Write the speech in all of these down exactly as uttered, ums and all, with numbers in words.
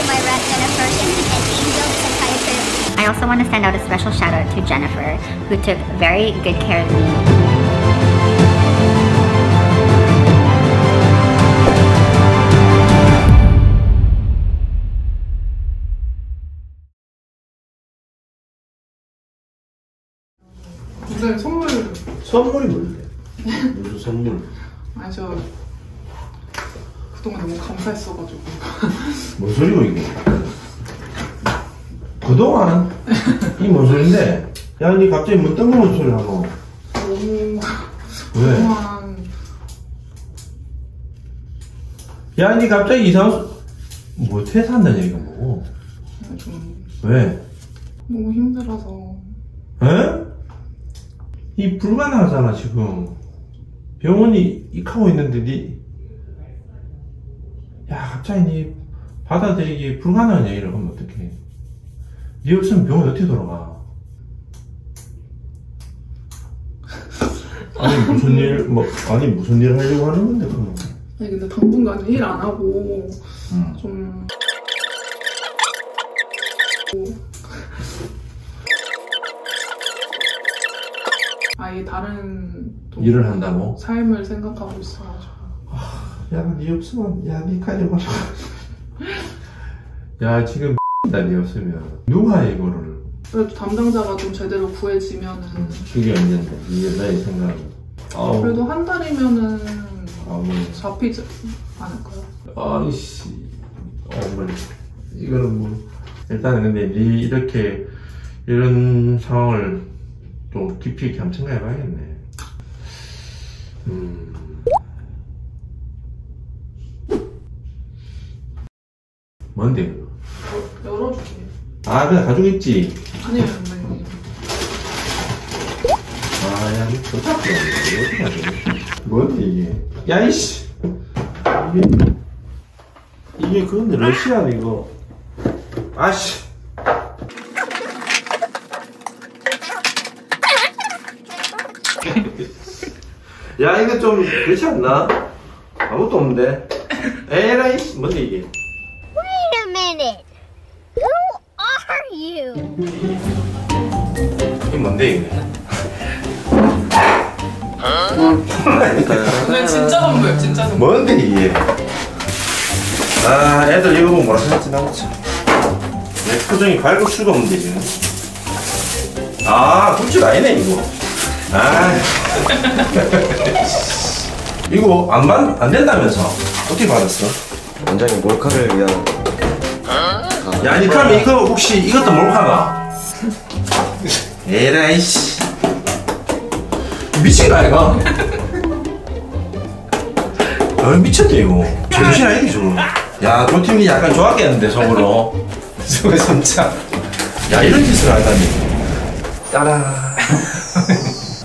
to my rep Jennifer. She's an angel psychiatrist. I also want to send out a special shout out to Jennifer, who took very good care of me. 선생님 선물... 선물이 뭔데? 무슨 선물? 아니 저... 그동안 너무 감사했어가지고... 뭔 소리고 이거? 그동안? 이게 뭔 소린데? 야 니 갑자기 뭔 뜬금없는 소리 하고? 너무... 왜? 그동안... 야 니 갑자기 이상한... 뭐 퇴사한다는 얘기가 뭐고? 좀... 왜? 너무 힘들어서... 에? 이 불가능하잖아 지금. 병원이 익하고 있는데 니, 야 갑자기 니 받아들이기 불가능한 얘기를 하면 어떡해. 니 없으면 병원이 어떻게 돌아가. 아니 무슨 일, 뭐 아니 무슨 일 하려고 하는 건데 그럼. 아니 근데 당분간 일 안 하고 응. 좀. 아예 다른 일을 한다고? 삶을 생각하고 있어가지고. 야 니 없으면 야 니까지 말아. 야 지금 나 니 없으면 누가 이거를. 그래도 담당자가 좀 제대로 구해지면은 그게 없는데 이게 나의 생각은. 아우. 그래도 한 달이면은 아우. 잡히지 않을까요? 아이씨 어머니 이거는 뭐 일단은 근데 니 이렇게 이런 상황을 좀 깊이 있게 한번 생각해봐야겠네. 음. 뭔데? 어, 열어줄게. 아 그냥 가지고 있지? 아니요. 아야 이거 어떻게 해야 돼? 뭔데 이게? 야 이씨! 이게 이게 그건데 러시아 이거. 아씨! 야 이거 좀 그렇지 않나? 아무것도 없는데. 에라이 뭔데 이게? Wait a minute. Who are you? 이게 뭔데 이게? 근데 진짜 선물 진짜 선물. 뭔데 이게? 아 애들 이거 보면 뭐라 생각지 나 보자. 내 표정이 갈고 수가 없는데 지금. 아 굿즈 아니네 이거. 아 이거 안, 받, 안 된다면서 어떻게 받았어? 원장님 몰카를 위한. 야 아니 그럼 이거 혹시 이것도 몰카가? 에라이씨 미친거 아이가? 아 미쳤네 이거. 정신 아니지 저거. 야 도팀이 약간 좋았겠는데 속으로. 저거 진짜 야 이런 짓을 하다니. 따라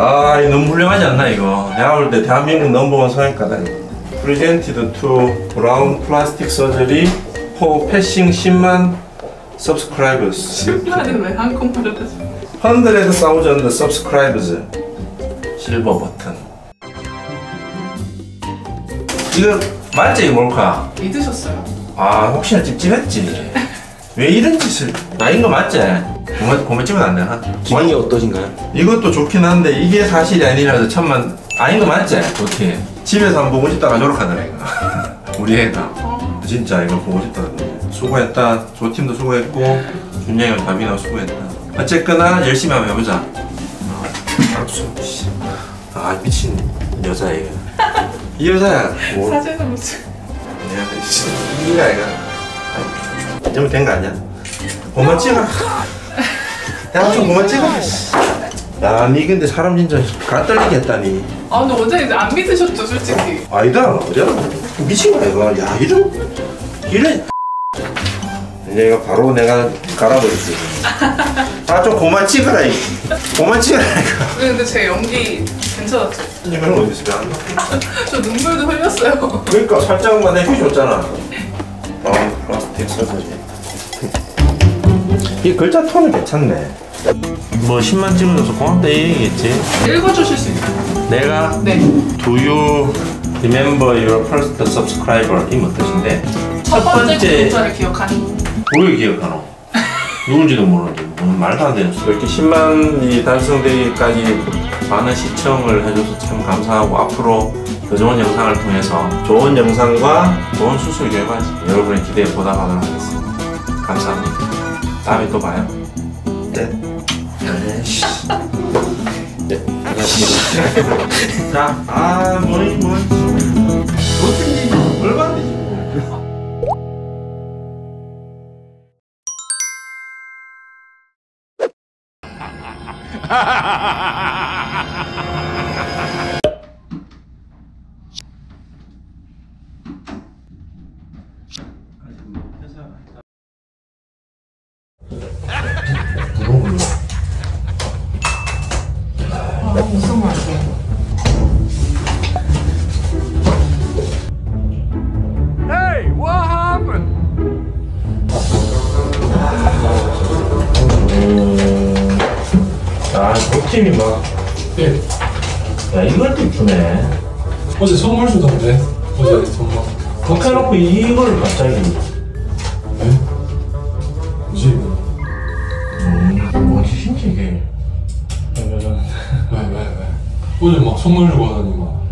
아 이거 너무 훌륭하지 않나 이거. 내가 볼 때 대한민국 넘버원 성형과다. Presented to Brown Plastic Surgery for Passing 십만 Subscribers. 십만은 왜 한꺼번에 됐어? one hundred thousand Subscribers. 실버 버튼. 이거 맞지 이거 뭘까? 믿으셨어요? 아 혹시나 찝찝했지? 왜 이런 짓을? 나인 거 맞지? 고매찜은 안 되나? 기분이 어떠신가요? 이것도 좋긴 한데 이게 사실이 아니라서 참만 아닌 거 맞지? 어떻게 집에서 한번 보고 싶다가 저렇하더라 이거. 우리 애가 진짜 이거 보고 싶다. 수고했다. 조팀도 수고했고 준영이랑 담이나 수고했다. 어쨌거나 열심히 한번 해보자. 아 미친 여자 애가. 이 여자야 뭐. 사진도 못 찍어. 이 아이가 이 정도 된 거 아니야? 고만 찍어. 야 좀 그만 찍어. 야 니 근데 사람 진짜 가 떨리게 했다니. 아 근데 원장님 안 믿으셨죠 솔직히? 아니다 어디야? 미친거야 이거. 야 이런 이런 얘가 바로 내가 갈아버렸지. 아 좀 그만 찍어라 이. 그만 찍어라 이거. 근데 제 연기 괜찮았죠? 근데 그런 거 어디 있으면 안 나? 저 눈물도 흘렸어요. 그러니까 살짝만 해주셨잖아. 아 플라스틱 써서지. 이 글자 톤은 괜찮네. 뭐 십만 찍어줘서 고맙다 이 얘기겠지? 읽어주실 수 있나요? 내가? 네. Do you remember your first subscriber? 이 어떠신데? 첫 번째 구독자를 기억하니? 보여 기억하노? 누군지도 모르는데 뭔 말도 안 되는 소리. 이렇게 십만이 달성되기까지 많은 시청을 해줘서 참 감사하고 앞으로 더 좋은 영상을 통해서 좋은 영상과 좋은 수술 결과 여러분의 기대에 보답하도록 하겠습니다. 감사합니다. 다음에 또 봐요. 네. 아이씨. 네. 자, 아, 뭐이, 뭐이. 못생기지? 얼마나 되지? 팀이 막. 예. 야, 이걸 또 주네. 어제 선물 주던데. 어제 선물. 그렇게 해놓고 이걸 갑자기. 예? 뭐지 이거? 음, 뭐지 신체 이게? 왜, 왜, 왜. 어제 막 선물 주고 하더니 막.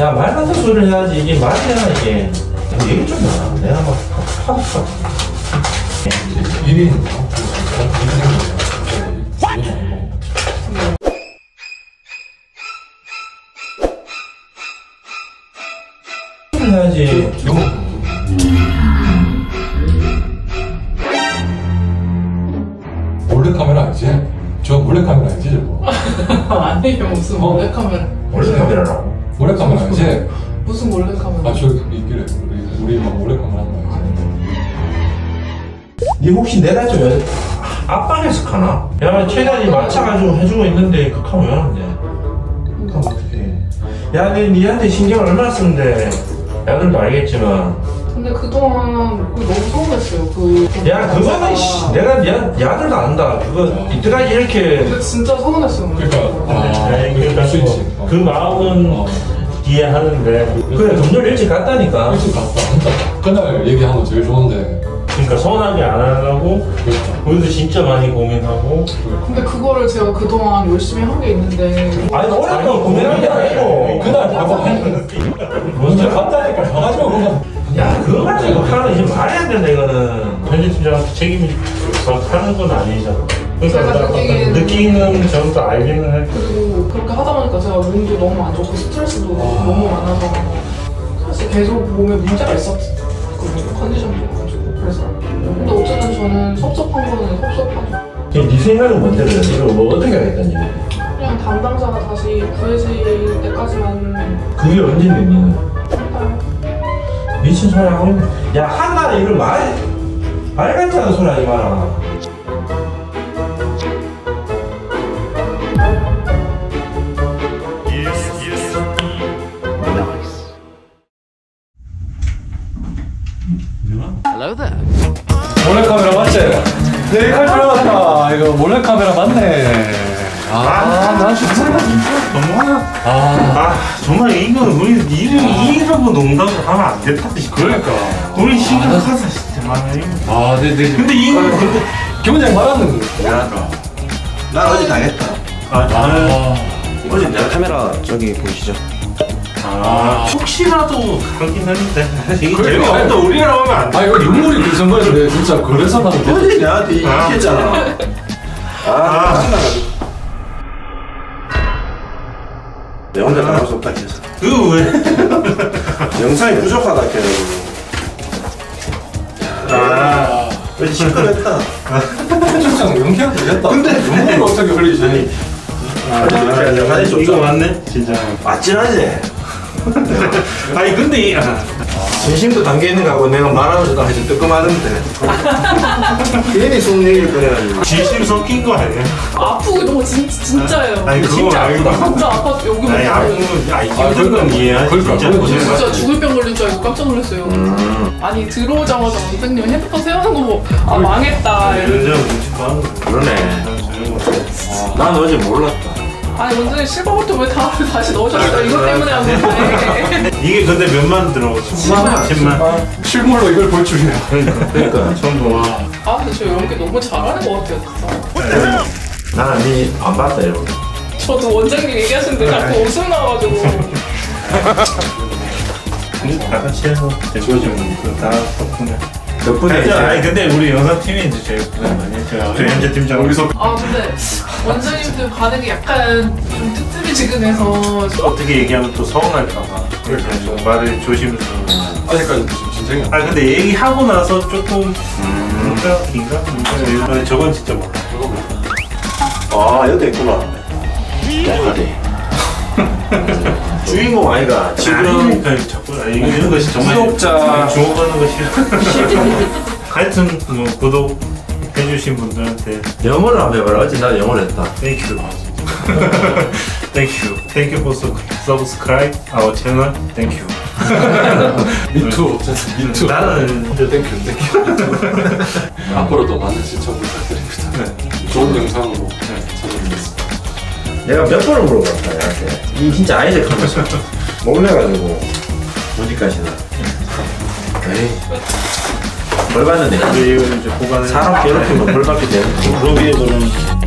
야, 말 같은 소리를 해야지. 이게 말이야, 이게. 얘기 좀 해라. 내가 막 하고 싶어. 일인. 해야지. 몰래카메라 알지? 저 몰래카메라 알지? 저거 아니에요. 무슨 몰래카메라. 몰래카메라라고? 몰래카메라 알지? 무슨 몰래카메라? 아 저기 있길래 우리, 우리 막 몰래카메라 하는 거 알지? 니 혹시 내가 좀 여... 앞방에서 가나? 야 최단이 맞춰가지고 해주고 있는데 그 카메라 왜 하는데? 그럼 어떡해. 야 니 니한테 신경 얼마나 쓰는데. 야들도 알겠지만 근데 그동안 그거 너무 서운했어요. 그 야 그거는 씨, 내가 야, 야들도 안다 그거. 어. 이때까지 이렇게 근데 진짜 서운했어요. 그러니까 아, 아, 그러니까 수 있지. 어. 그 마음은 어. 뒤에 하는데 그래 금요일 일찍 갔다니까. 일찍 갔다 그날 얘기한 거 제일 좋은데 그러니까 서운하게 안 하려고 오늘도 진짜 많이 고민하고. 근데 그거를 제가 그동안 열심히 한 게 있는데 아니 오랫동안 고민한 게 아니고 그날 바보 진짜 갔다니까 가가지고 그거 야 그거 가지고 하는 지금 말해야 된다. 이거는 편집팀장한테 책임이 하는 건 아니잖아. 그러니까 제가 느끼기는 느끼는 점도 알기는 할 그리고 그렇게 하다 보니까 제가 몸도 너무 안 좋고 스트레스도 와. 너무 많아서 사실 계속 몸에 문제가 있었거든요. 컨디션도 근데 어쨌든 저는 섭섭한 거는 섭섭하죠. 네 생각은 뭔데 그래? 이거 뭐 어떻게 하겠다는 얘기야? 그냥 담당자가 다시 구해질 때까지만. 그게 언제인데 니는? 한 달. 미친 소리 하고 있네. 야 한 달에 이걸 말 말 같지 않은 소리 하지 마라. 몰래카메라 맞지? 네, 이 카메라 맞다. 이거 몰래카메라 맞네. 아, 난 진짜 너무하다. 아, 정말 이건 우리 이름이 이러고 농담을 하면 안 됐다. 그러니까. 우리 심각하다, 진짜. 아, 네, 네. 근데 이거 기본적인 말하는 거. 미안하다. 난 어제 당했다. 아, 나는 어제 내가 카메라 저기 보이시죠? 아, 혹시라도 가긴 했는데 이게 제가 또 우리랑 오면 안 돼. 아 이거 눈물이 그 정도인데 진짜 그래서 나도 어제 나한테 얘기했잖아. 아 짜증나가지고 내 혼자 나갈 수 없다 그래서 그거 왜? 영상이 부족하다 그래가지고 아 왜 시끄럽다. 진짜 연기가 되겠다. 근데 눈물을 어떻게 흘리지? 아, 아, 이거 맞네? 진짜 아찔하지? 아니 근데 아, 진심도 담겨있는 거 하고 내가 말하면서도 아주 뜨끔하던데 괜히 속 얘기를 꺼내가지고 진심 섞인 거 아니야? 아프고 너무 진, 진짜예요. 아니 그거 진짜 아프다. 진짜 아팠어. 여기 아니 아프고 아니 힘든 건 이해하지. 진짜 진짜 죽을 병 걸린 줄 알고 깜짝 놀랐어요. 음. 아니 들어오자마자 원장님 핸드폰 세우는 거 뭐 아 망했다 이런. 그러네. 난 어제 몰랐다. 아니 원장님 실버부터 왜 다, 다시 넣으셨어요? 이것 때문에 안 되는데. 이게 근데 몇만 들어? 십만? 실물로 이걸 볼 줄이야. 그러니까 처음 보아. 아 근데 저 이런 게 너무 잘하는 것 같아요 진짜. 난 아니 안 봤다 이런 거. 저도 원장님 얘기하시는데 자꾸 웃음 나와가지고. 우리 다 같이 해서 대표적인 그다 덕분에. 아니, 아니 근데 우리 영상팀이 이제 제일 고생 많이 했죠. 저희 현재 팀장 여기서. 아 근데 원장님들 반응이 약간 좀 뜨뜨미지근해서 좀... 어떻게 얘기하면 또 서운할까봐 그래서 좀 말을 조심해서. 아 그러니까 진짜. 아 근데 얘기하고 나서 조금 뭔가 긴가? 뭔가 저건 진짜 몰라. 저건 몰라. 아 여기도 있구나. 야가리. 주인공 아이가 지금 자꾸 이런 것이 정말 구독자 주목하는 것이 하여튼 뭐 구독해주신 분들한테 영어를 한번 해봐라. 어제 나 영어를 했다. Thank you. Thank you. Thank you for subscribe our channel. Thank you. Me too. Me too. 나는 Thank you. Thank you. 앞으로도 많은 시청 부탁드립니다. 좋은 영상으로 찾아뵙겠습니다. 내가 몇 번을 물어봤다, 얘한테. 이 진짜 아이들 카메라. 놀래가지고. 어디까지나. 에이. 벌 받는 애가. 사람 괴롭히면 벌 받게 되는. 그러기에는.